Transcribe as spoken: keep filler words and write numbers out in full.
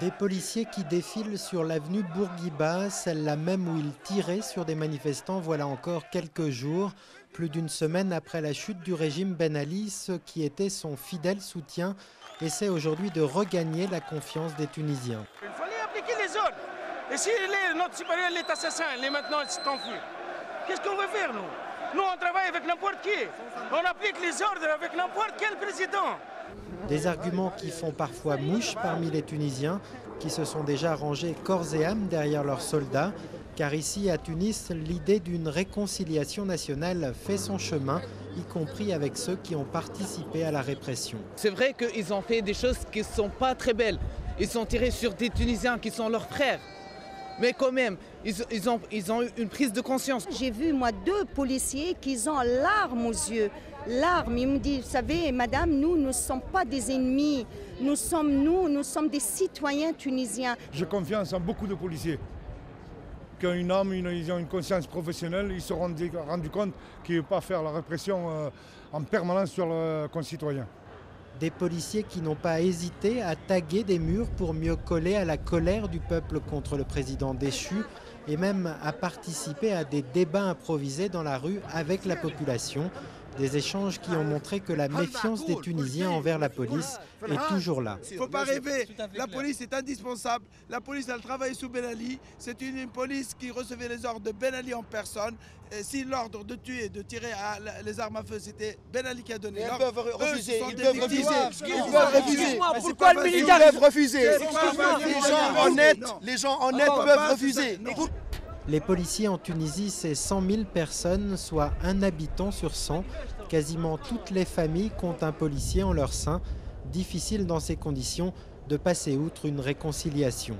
Des policiers qui défilent sur l'avenue Bourguiba, celle-là même où ils tiraient sur des manifestants voilà encore quelques jours, plus d'une semaine après la chute du régime Ben Ali, ceux qui étaient son fidèle soutien essaient aujourd'hui de regagner la confiance des Tunisiens. Il fallait appliquer les ordres. Et si notre supérieur est assassin, il est maintenant enfui, qu'est-ce qu'on veut faire nous? Nous on travaille avec n'importe qui, on applique les ordres avec n'importe quel président. Des arguments qui font parfois mouche parmi les Tunisiens qui se sont déjà rangés corps et âme derrière leurs soldats, car ici à Tunis, l'idée d'une réconciliation nationale fait son chemin, y compris avec ceux qui ont participé à la répression. C'est vrai qu'ils ont fait des choses qui ne sont pas très belles. Ils sont tirés sur des Tunisiens qui sont leurs frères. Mais quand même, ils, ils, ont, ils ont eu une prise de conscience. J'ai vu, moi, deux policiers qui ont larmes aux yeux. Larmes, ils me disent, vous savez, madame, nous ne sommes pas des ennemis. Nous sommes nous, nous sommes des citoyens tunisiens. J'ai confiance en beaucoup de policiers qui ont une âme, une, ils ont une conscience professionnelle. Ils se sont rendus rendu compte qu'ils ne peuvent pas faire la répression euh, en permanence sur leurs concitoyens. Des policiers qui n'ont pas hésité à taguer des murs pour mieux coller à la colère du peuple contre le président déchu et même à participer à des débats improvisés dans la rue avec la population. Des échanges qui ont montré que la méfiance des Tunisiens envers la police est toujours là. Il ne faut pas rêver, la police est indispensable. La police, elle travaille sous Ben Ali. C'est une police qui recevait les ordres de Ben Ali en personne. Et si l'ordre de tuer, de tirer à les armes à feu, c'était Ben Ali qui a donné l'ordre. Ils peuvent refuser, ils peuvent refuser. Ils peuvent refuser. Pourquoi le militaire ? Ils peuvent refuser. Les gens honnêtes, les gens honnêtes peuvent refuser. Les policiers en Tunisie, c'est cent mille personnes, soit un habitant sur cent. Quasiment toutes les familles comptent un policier en leur sein. Difficile dans ces conditions de passer outre une réconciliation.